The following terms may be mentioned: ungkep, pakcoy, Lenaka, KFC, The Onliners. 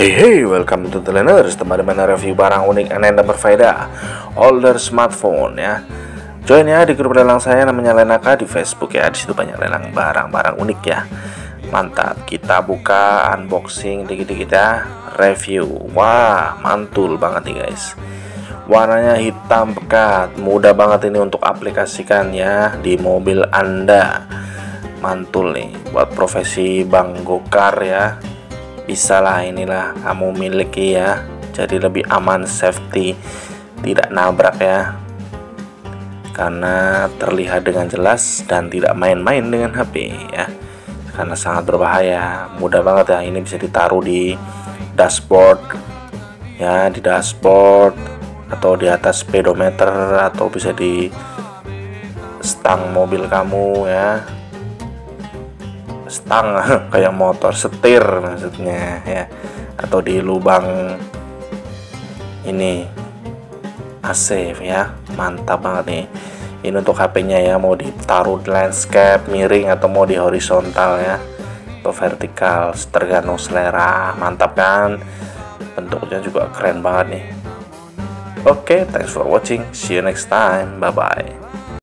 Hey, welcome to The Onliners, teman-teman review barang unik aneh dan berfaedah older smartphone ya. Join ya di grup lelang saya namanya Lenaka di Facebook ya. Di situ banyak lelang barang-barang unik ya. Mantap, kita buka unboxing dikit-dikit ya, review. Wah, mantul banget nih guys. Warnanya hitam pekat, mudah banget ini untuk aplikasikan ya di mobil Anda. Mantul nih buat profesi bang gokar ya. Bisa lah inilah kamu miliki ya, jadi lebih aman, safety, tidak nabrak ya, karena terlihat dengan jelas dan tidak main-main dengan HP ya, karena sangat berbahaya. Mudah banget ya, ini bisa ditaruh di dashboard ya, atau di atas speedometer, atau bisa di stang mobil kamu ya, stang kayak motor, setir maksudnya ya, atau di lubang ini AC ya. Mantap banget nih ini untuk HP-nya ya, mau ditaruh di landscape miring atau mau di horizontal ya, atau vertikal, tergantung selera. Mantap kan, bentuknya juga keren banget nih. Oke, thanks for watching, see you next time, bye bye.